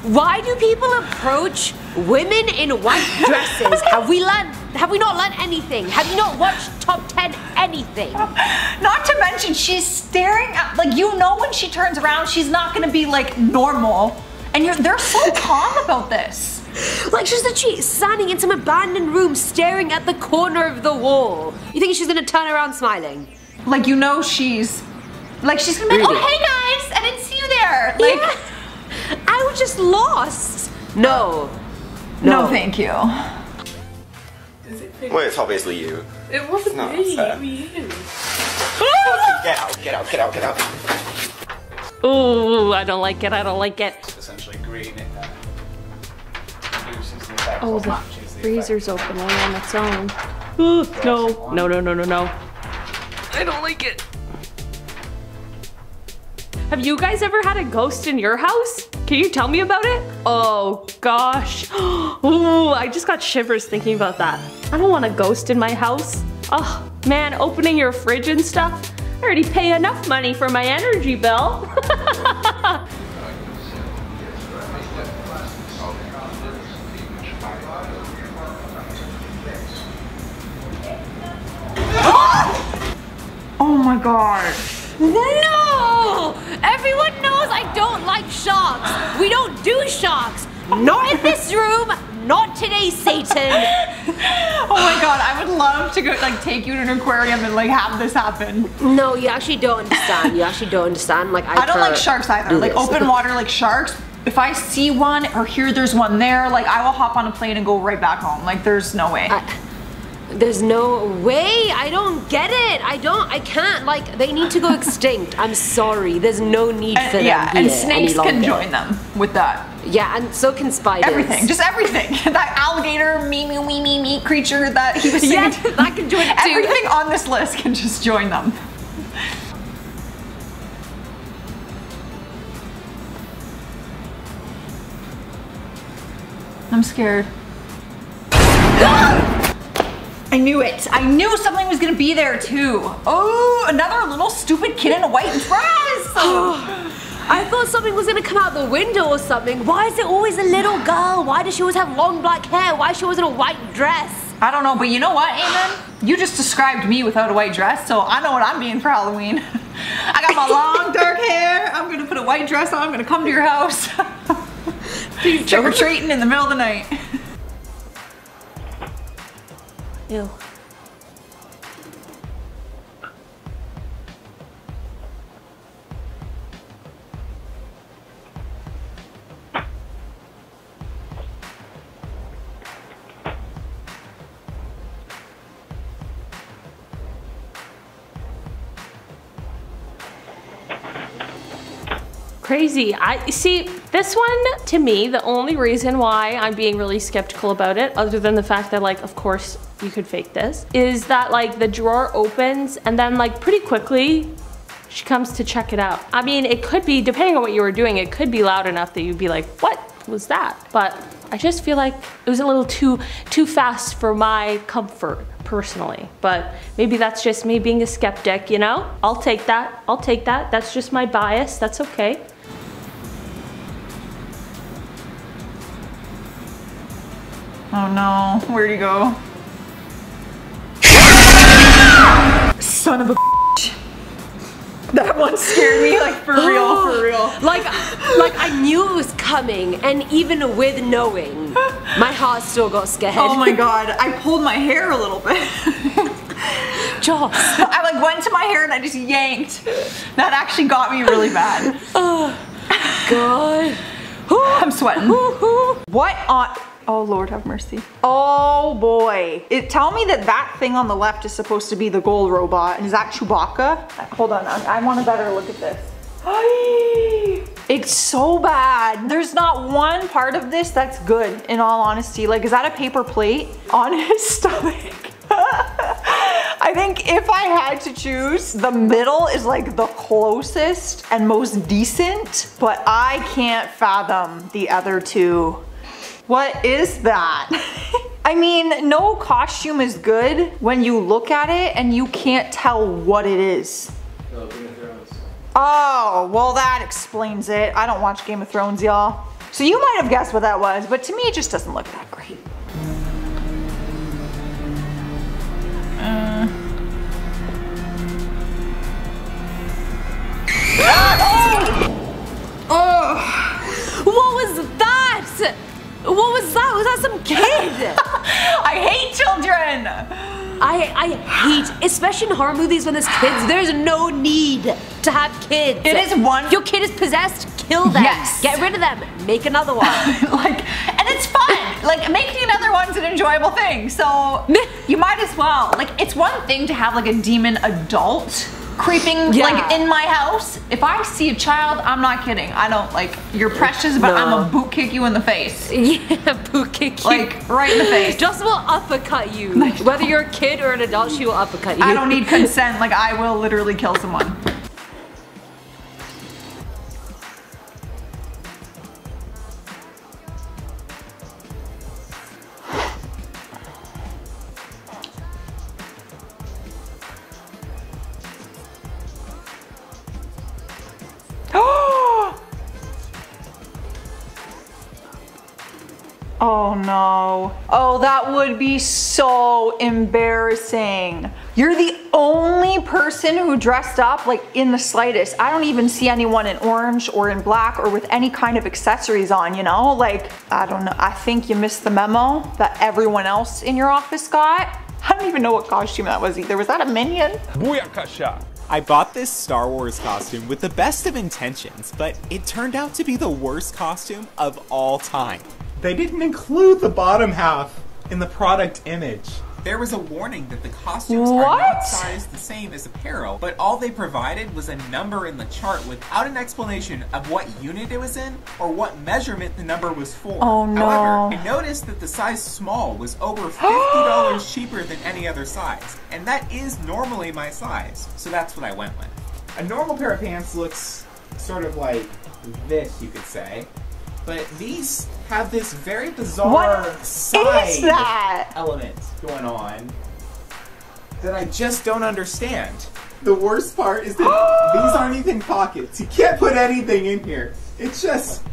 Why do people approach women in white dresses? Have we learned, have we not learned anything? Have you not watched Top ten anything? Not to mention, she's staring at, like, you know when she turns around, she's not gonna be, like, normal. And you're, they're so calm about this. Like, she's literally standing in some abandoned room, staring at the corner of the wall. You think she's gonna turn around smiling? Like, you know she's... Like, she's gonna be like, oh, hey guys, I didn't see you there. Like, yeah. I was just lost. No. No, no thank you. Is it well, it's obviously you. It wasn't no, me, it was you. Get out, get out, get out, get out. Ooh, I don't like it, I don't like it. It's essentially green. It uh, the oh, the freezer's the open all on its own. Ooh, no, no, no, no, no, no. I don't like it. Have you guys ever had a ghost in your house? Can you tell me about it? Oh gosh. Ooh, I just got shivers thinking about that. I don't want a ghost in my house. Oh man, opening your fridge and stuff. I already pay enough money for my energy bill. Oh my god. No! Everyone knows I don't like shocks. We don't do shocks. Not in this room. Not today, Satan. Oh my god, I would love to go like take you to an aquarium and like have this happen. No, you actually don't understand. You actually don't understand. Like I, I don't like sharks either. Like this. Open water like sharks. If I see one or hear there's one there, like I will hop on a plane and go right back home. Like there's no way. I, there's no way. I don't get it. I don't. I can't. Like they need to go extinct. I'm sorry. There's no need and, for them. Yeah, and snakes can join them with that. Yeah, and so can spiders. Everything, just everything. That alligator, me, me, me, me, me creature that he was saying. Yeah, that can join it too. Everything on this list can just join them. I'm scared. I knew it. I knew something was gonna be there too. Oh, another little stupid kid in a white dress. I thought something was gonna come out the window or something. Why is it always a little girl? Why does she always have long black hair? Why is she always in a white dress? I don't know, but you know what, Amen? You just described me without a white dress, so I know what I'm being for Halloween. I got my long dark hair. I'm gonna put a white dress on. I'm gonna come to your house. Please trick or treating in the middle of the night. Ew. Crazy. I see this one to me, the only reason why I'm being really skeptical about it, other than the fact that like, of course you could fake this, is that like the drawer opens and then like pretty quickly she comes to check it out. I mean, it could be, depending on what you were doing, it could be loud enough that you'd be like, what was that? But I just feel like it was a little too, too fast for my comfort personally, but maybe that's just me being a skeptic, you know? I'll take that, I'll take that. That's just my bias, that's okay. Oh no, where'd he go? Son of a bitch. That one scared me, like for real, for real. Like, like I knew it was coming, and even with knowing, my heart still got scared. Oh my god, I pulled my hair a little bit. Josh. I like went to my hair and I just yanked. That actually got me really bad. Oh god. I'm sweating. What on? Oh Lord have mercy. Oh boy. It, tell me that that thing on the left is supposed to be the gold robot. And is that Chewbacca? Hold on, I, I want a better look at this. It's so bad. There's not one part of this that's good, in all honesty. Like, is that a paper plate on his stomach? I think if I had to choose, the middle is like the closest and most decent, but I can't fathom the other two. What is that? I mean, no costume is good when you look at it and you can't tell what it is. No, Game of Thrones. Oh, well that explains it. I don't watch Game of Thrones, y'all. So you might have guessed what that was, but to me it just doesn't look that great. Uh. Ah! Oh! Oh! What was that? What was that? Was that some kid? I hate children. I, I hate, especially in horror movies when there's kids, there's no need to have kids. It is one. Your kid is possessed, kill them. Yes. Get rid of them, make another one. Like, and it's fun. Like, making another one's an enjoyable thing. So you might as well. Like, it's one thing to have like a demon adult creeping yeah. like in my house. If I see a child, I'm not kidding. I don't like, you're precious, but no. I'm gonna boot kick you in the face. Yeah, boot kick you. Like, right in the face. Just will uppercut you. Like, whether you're a kid or an adult, she will uppercut you. I don't need consent. Like, I will literally kill someone. Oh no. Oh, that would be so embarrassing. You're the only person who dressed up like in the slightest. I don't even see anyone in orange or in black or with any kind of accessories on, you know? Like, I don't know, I think you missed the memo that everyone else in your office got. I don't even know what costume that was either. Was that a Minion? Booyakasha! I bought this Star Wars costume with the best of intentions, but it turned out to be the worst costume of all time. They didn't include the bottom half in the product image. There was a warning that the costumes what? are not sized the same as apparel, but all they provided was a number in the chart without an explanation of what unit it was in or what measurement the number was for. Oh, no. However, I noticed that the size small was over fifty dollars cheaper than any other size, and that is normally my size, so that's what I went with. A normal pair of pants looks sort of like this, you could say, but these have this very bizarre what side that? element going on that I just don't understand. The worst part is that these aren't even pockets. You can't put anything in here. It's just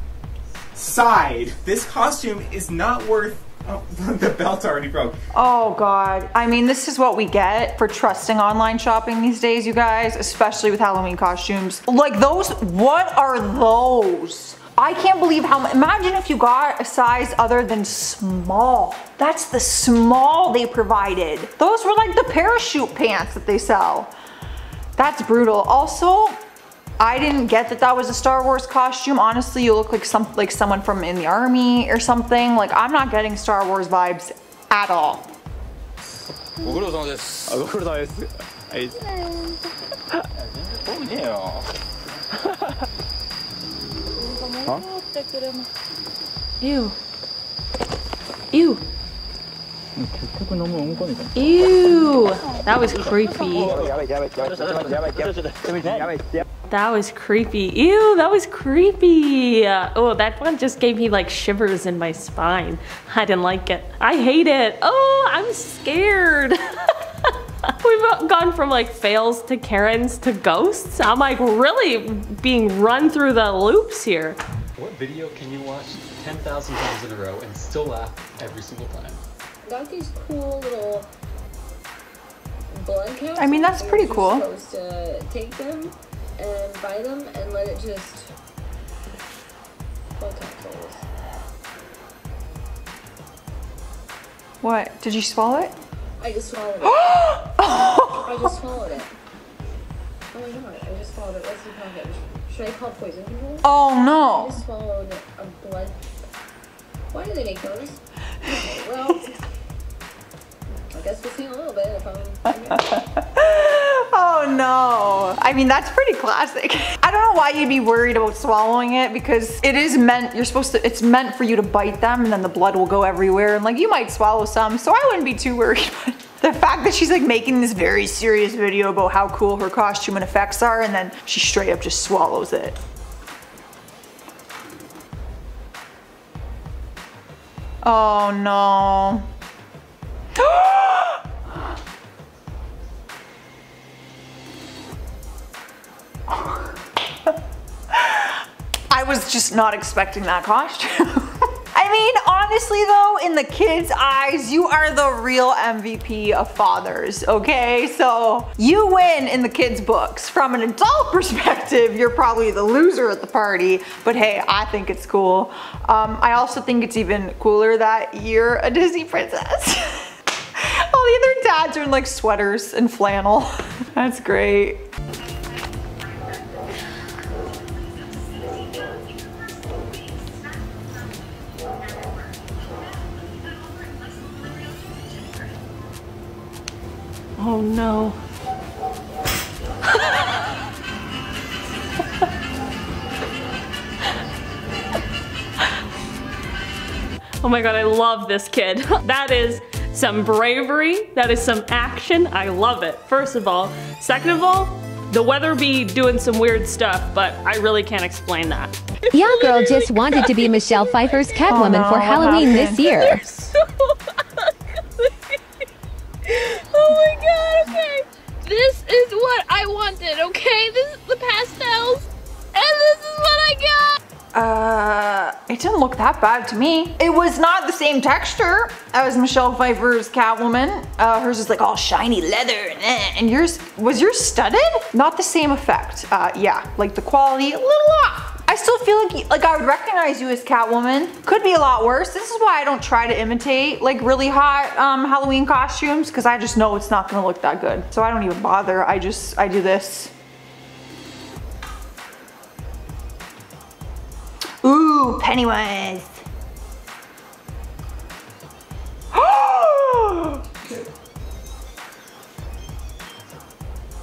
side. This costume is not worth... Oh, the belt already broke. Oh God. I mean, this is what we get for trusting online shopping these days, you guys, especially with Halloween costumes. Like those, what are those? I can't believe how, imagine if you got a size other than small. That's the small they provided. Those were like the parachute pants that they sell. That's brutal. Also, I didn't get that that was a Star Wars costume. Honestly, you look like some like someone from in the army or something. Like, I'm not getting Star Wars vibes at all. Huh? Ew. Ew. Ew. That was creepy. That was creepy. Ew, that was creepy. Uh, oh, that one just gave me like shivers in my spine. I didn't like it. I hate it. Oh, I'm scared. We've gone from like fails to Karens to ghosts. I'm like really being run through the loops here. What video can you watch ten thousand times in a row and still laugh every single time? Got these cool little blood counts. I mean, that's pretty cool. You're supposed to take them and buy them and let it just blood capsules. What? Did you swallow it? I just swallowed it. I just swallowed it. Oh my god, I just swallowed it. What's the package? Should I call poison people? Oh no. I just swallowed a blood. Why do they make those? Okay, well, I guess we'll see in a little bit if I'm. Oh no. I mean, that's pretty classic. I don't know why you'd be worried about swallowing it because it is meant, you're supposed to, it's meant for you to bite them and then the blood will go everywhere. And like, you might swallow some, so I wouldn't be too worried. But the fact that she's like making this very serious video about how cool her costume and effects are and then she straight up just swallows it. Oh no. I was just not expecting that costume. I mean, honestly though, in the kids' eyes, you are the real M V P of fathers, okay? So you win in the kids' books. From an adult perspective, you're probably the loser at the party, but hey, I think it's cool. Um, I also think it's even cooler that you're a Disney princess. All the other dads are in like sweaters and flannel. That's great. Oh no. Oh my God, I love this kid. That is some bravery, that is some action, I love it. First of all. Second of all, the weather be doing some weird stuff, but I really can't explain that. Young girl just wanted to be Michelle Pfeiffer's Catwoman oh no, for Halloween this year. Oh my God, okay. This is what I wanted, okay? This is the pastels, and this is what I got! Uh... It didn't look that bad to me. It was not the same texture as Michelle Pfeiffer's Catwoman. Uh, hers is like all shiny leather, and yours, was yours studded? Not the same effect. Uh, yeah, like the quality, a little off. I still feel like, like I would recognize you as Catwoman. Could be a lot worse. This is why I don't try to imitate like really hot um, Halloween costumes, because I just know it's not gonna look that good. So I don't even bother, I just, I do this. Ooh, Pennywise.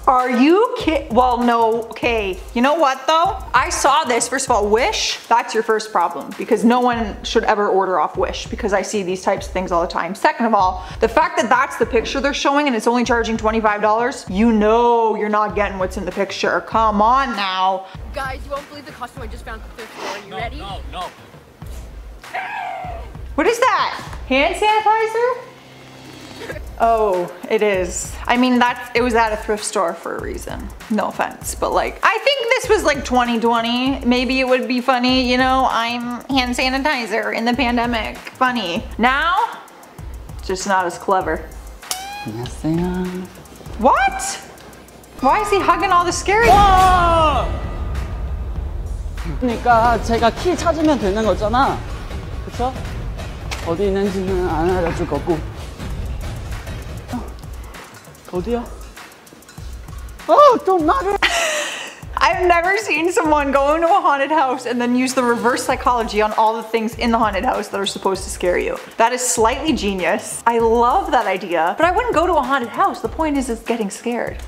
Are you kidding? Well, no, okay. You know what though? I saw this, first of all, Wish, that's your first problem, because no one should ever order off Wish, because I see these types of things all the time. Second of all, the fact that that's the picture they're showing and it's only charging twenty-five dollars, you know you're not getting what's in the picture. Come on now. Guys, you won't believe the costume I just found at the thrift store. Are you no, ready? No, no, What is that? Hand sanitizer? Oh, it is. I mean, that's, it was at a thrift store for a reason. No offense, but like, I think this was like twenty twenty. Maybe it would be funny, you know, I'm hand sanitizer in the pandemic. Funny. Now, it's just not as clever. Yes, they are. What? Why is he hugging all the scary? Whoa! 그러니까 제가 키 찾으면 되는 거잖아. 그쵸? 어디 있는지는 안 알려줄 거고. Oh dear. Oh, don't matter. I've never seen someone go into a haunted house and then use the reverse psychology on all the things in the haunted house that are supposed to scare you. That is slightly genius. I love that idea, but I wouldn't go to a haunted house. The point is it's getting scared.